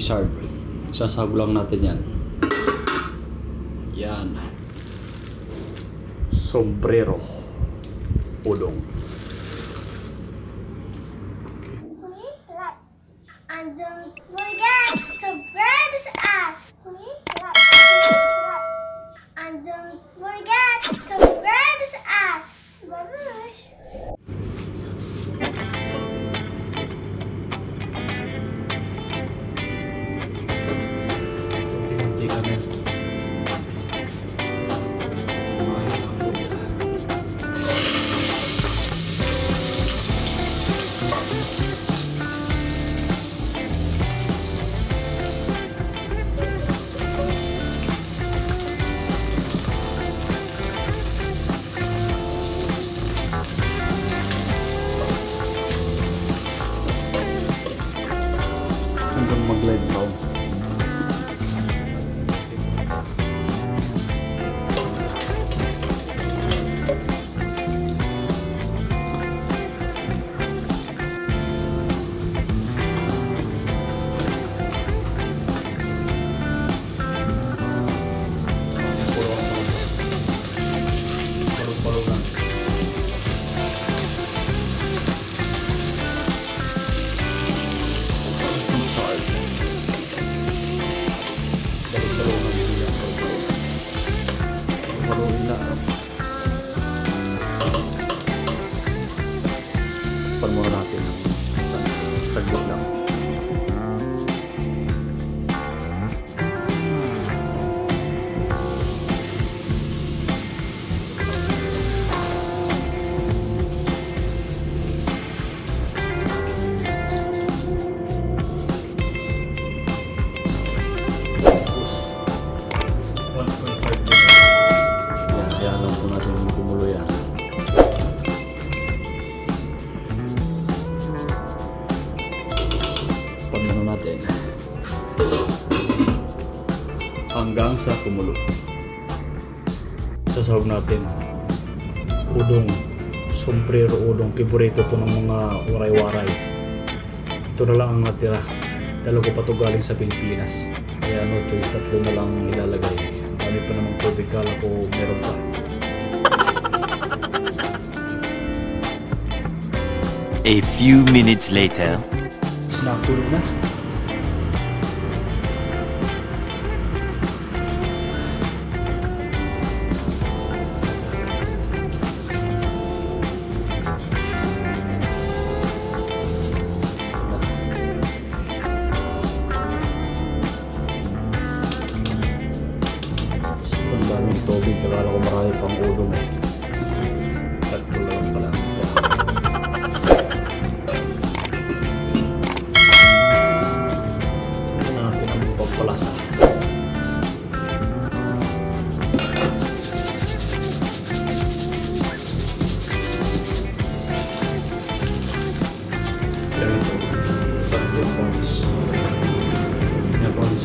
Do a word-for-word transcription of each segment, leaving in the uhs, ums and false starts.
dessert. Sasablong natin yan. Yan. Sombrero. Odong. Please like and don't forget to subscribe to us. Please like and don't forget to subscribe to us. Bye-bye. Mag-live pagmura natin saglit lang. Hanggang sa kumulo. Sasahog natin udong, sombrero udong. Favorito to ng mga waray-waray. Ito na lang ang natira. Dalawa pa to galing sa Pilipinas. Kaya ano to, tatlo na lang ilalagay. Kami pa namang tubig, kala ko meron pa. A few minutes later. Sinakulog na. Tobig, kala ko marami pang udong eh. Tatlo lang pala. Ito na natin ang pagpalasa. There we go. Tatlo points. Yan points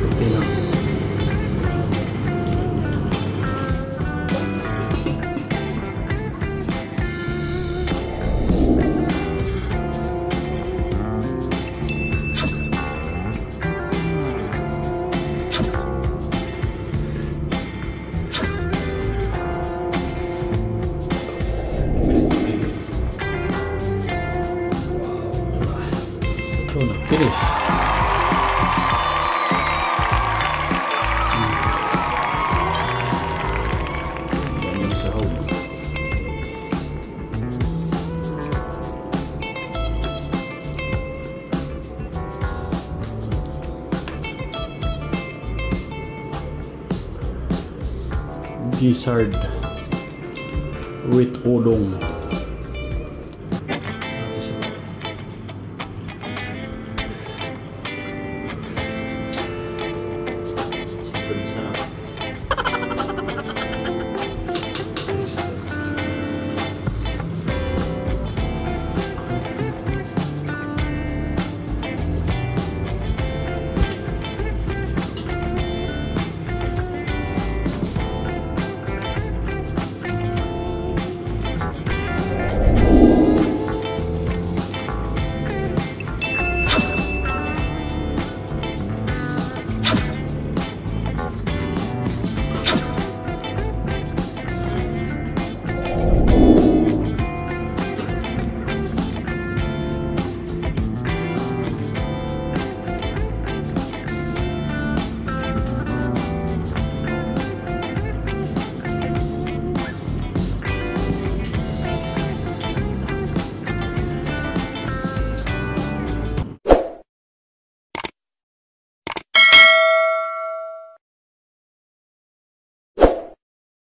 Okay lang. Finish. Yan yung sahog. Gizzard with odong.